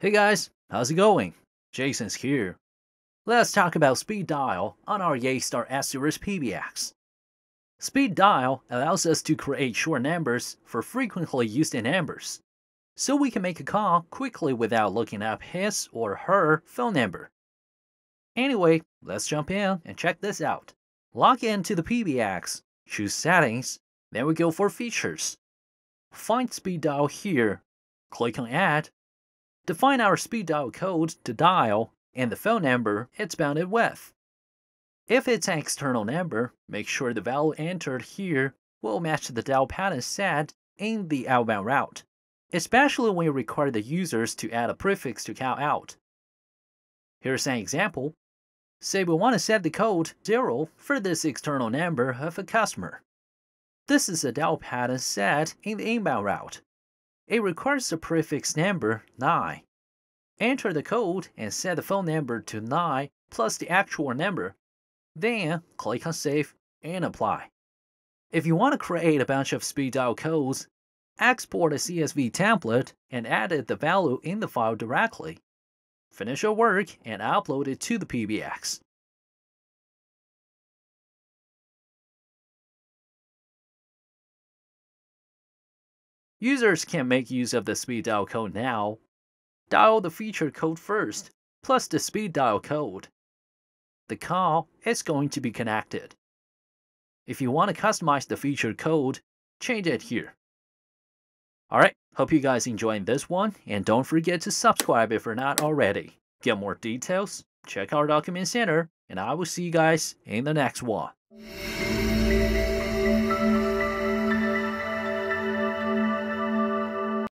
Hey guys, how's it going? Jason's here. Let's talk about Speed Dial on our Yeastar S-series PBX. Speed Dial allows us to create short numbers for frequently used numbers, so we can make a call quickly without looking up his or her phone number. Anyway, let's jump in and check this out. Log into the PBX, choose Settings, then we go for Features. Find Speed Dial here, click on Add. Define our speed dial code to dial and the phone number it's bounded with. If it's an external number, make sure the value entered here will match the dial pattern set in the outbound route, especially when you require the users to add a prefix to call out. Here's an example. Say we want to set the code 0 for this external number of a customer. This is the dial pattern set in the inbound route. It requires the prefix number 9. Enter the code and set the phone number to 9 plus the actual number. Then click on Save and Apply. If you want to create a bunch of speed dial codes, export a CSV template and edit the value in the file directly. Finish your work and upload it to the PBX. Users can make use of the speed dial code now. Dial the feature code first, plus the speed dial code. The call is going to be connected. If you want to customize the feature code, change it here. Alright, hope you guys enjoyed this one, and don't forget to subscribe if you're not already. Get more details, check our document center, and I will see you guys in the next one.